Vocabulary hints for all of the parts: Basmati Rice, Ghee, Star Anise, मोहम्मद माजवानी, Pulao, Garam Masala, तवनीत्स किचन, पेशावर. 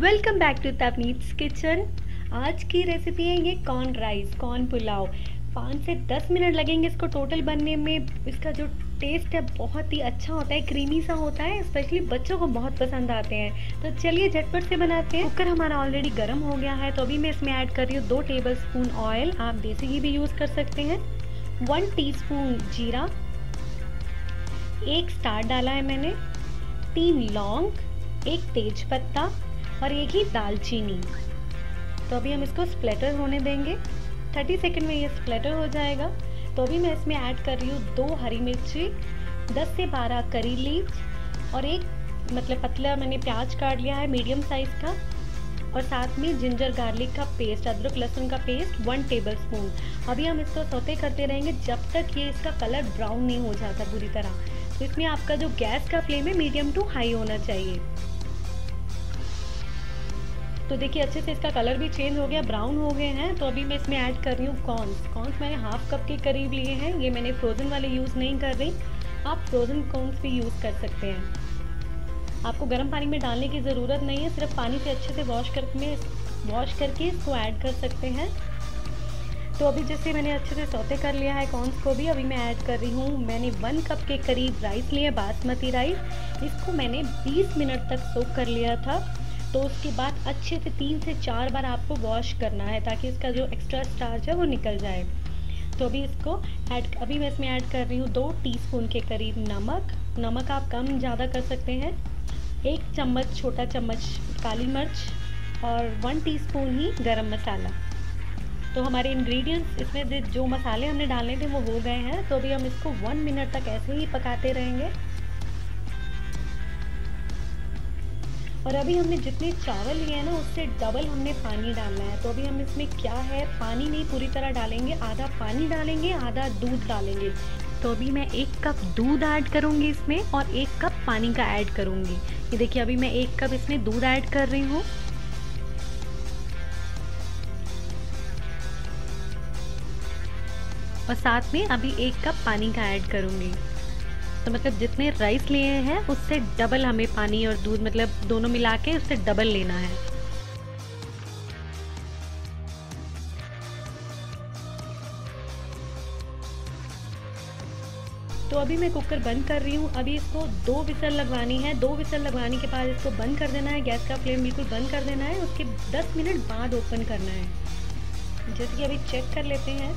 Welcome back to तवनीत्स किचन। आज की recipe है ये कॉर्न राइस, कॉर्न पुलाव। 5 से 10 मिनट लगेंगे इसको टोटल बनने में। इसका जो टेस्ट है बहुत ही अच्छा होता है, क्रीमी सा होता है, स्पेशली बच्चों को बहुत पसंद आते हैं। तो चलिए झटपट से बनाते हैं। कुकर हमारा ऑलरेडी गर्म हो गया है, तो अभी मैं इसमें ऐड कर रही हूँ 2 टेबलस्पून ऑयल। आप देसी घी भी यूज़ कर सकते हैं। 1 टीस्पून जीरा, 1 स्टार डाला है मैंने, 3 लौंग, 1 तेज पत्ता और 1 ही दालचीनी। तो अभी हम इसको स्प्लैटर होने देंगे। 30 सेकंड में ये स्प्लैटर हो जाएगा। तो अभी मैं इसमें ऐड कर रही हूँ 2 हरी मिर्ची, 10 से 12 करी लीव्स और एक पतला मैंने प्याज काट लिया है मीडियम साइज़ का, और साथ में जिंजर गार्लिक का पेस्ट, अदरक लहसुन का पेस्ट 1 टेबलस्पून। अभी हम इसको सौते करते रहेंगे जब तक ये इसका कलर ब्राउन नहीं हो जाता पूरी तरह। तो इसमें आपका जो गैस का फ्लेम है मीडियम टू हाई होना चाहिए। तो देखिए अच्छे से इसका कलर भी चेंज हो गया, ब्राउन हो गए हैं। तो अभी मैं इसमें ऐड कर रही हूँ कॉर्न्स। मैंने 1/2 कप के करीब लिए हैं। ये मैंने फ्रोज़न वाले यूज़ नहीं कर रही, आप फ्रोज़न कॉर्न्स भी यूज़ कर सकते हैं। आपको गर्म पानी में डालने की ज़रूरत नहीं है, सिर्फ पानी से अच्छे से वॉश करके इसको ऐड कर सकते हैं। तो अभी जैसे मैंने अच्छे से सौते कर लिया है कॉर्न्स को भी, अभी मैं ऐड कर रही हूँ। मैंने 1 कप के करीब राइस लिए, बासमती राइस। इसको मैंने 20 मिनट तक सोक कर लिया था। तो उसके बाद अच्छे से 3 से 4 बार आपको वॉश करना है ताकि इसका जो एक्स्ट्रा स्टार्च है वो निकल जाए। तो अभी इसको अभी मैं इसमें ऐड कर रही हूँ 2 टीस्पून के करीब नमक। नमक आप कम ज़्यादा कर सकते हैं। 1 चम्मच, छोटा चम्मच काली मिर्च और 1 टीस्पून ही गरम मसाला। तो हमारे इंग्रेडिएंट्स इसमें जो मसाले हमने डालने थे वो हो गए हैं। तो अभी हम इसको 1 मिनट तक ऐसे ही पकाते रहेंगे। और अभी हमने जितने चावल लिए हैं ना, उससे डबल हमने पानी डालना है। तो अभी हम इसमें क्या है, पानी नहीं पूरी तरह डालेंगे, आधा पानी डालेंगे, आधा दूध डालेंगे। तो अभी मैं 1 कप दूध ऐड करूँगी इसमें और 1 कप पानी का ऐड करूँगी। ये देखिए अभी मैं 1 कप इसमें दूध ऐड कर रही हूँ। और साथ में अभी 1 कप पानी का ऐड करूँगी। तो जितने राइस लिए हैं उससे डबल हमें पानी और दूध दोनों मिला के उससे डबल लेना है। तो अभी मैं कुकर बंद कर रही हूँ। अभी इसको 2 विसल लगवानी है। 2 विसल लगवाने के बाद इसको बंद कर देना है, गैस का फ्लेम बिल्कुल बंद कर देना है। उसके 10 मिनट बाद ओपन करना है। जैसे कि अभी चेक कर लेते हैं,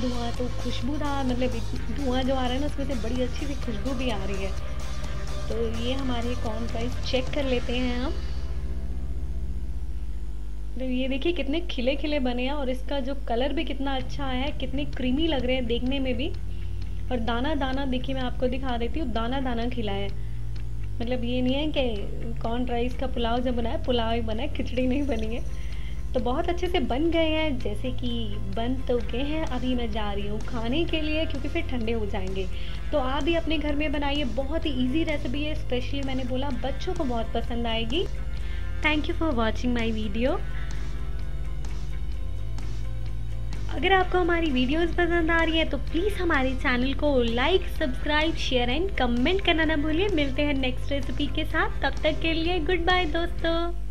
धुआं तो खुशबूदार धुआं जो आ रहा है ना, उसमें से बड़ी अच्छी सी खुशबू भी आ रही है। तो ये हमारे कॉर्न राइस चेक कर लेते हैं हम। तो ये देखिए कितने खिले खिले बने हैं और इसका जो कलर भी कितना अच्छा आया है, कितने क्रीमी लग रहे हैं देखने में भी। और दाना दाना देखिए मैं आपको दिखा देती हूँ, दाना दाना खिला है। ये नहीं है कि कॉर्न राइस का पुलाव जब बनाया, पुलाव ही बना है, खिचड़ी नहीं बनी है। तो बहुत अच्छे से बन गए हैं, जैसे कि बन तो गए हैं। अभी मैं जा रही हूँ खाने के लिए क्योंकि फिर ठंडे हो जाएंगे। तो आप भी अपने घर में बनाइए, बहुत ही इजी रेसिपी है, स्पेशली मैंने बोला बच्चों को बहुत पसंद आएगी। Thank you for watching my video. अगर आपको हमारी वीडियोस पसंद आ रही है तो प्लीज़ हमारे चैनल को like, subscribe, share and comment करना ना भूलिए। मिलते हैं नेक्स्ट रेसिपी के साथ, तब तक के लिए गुड बाय दोस्तों।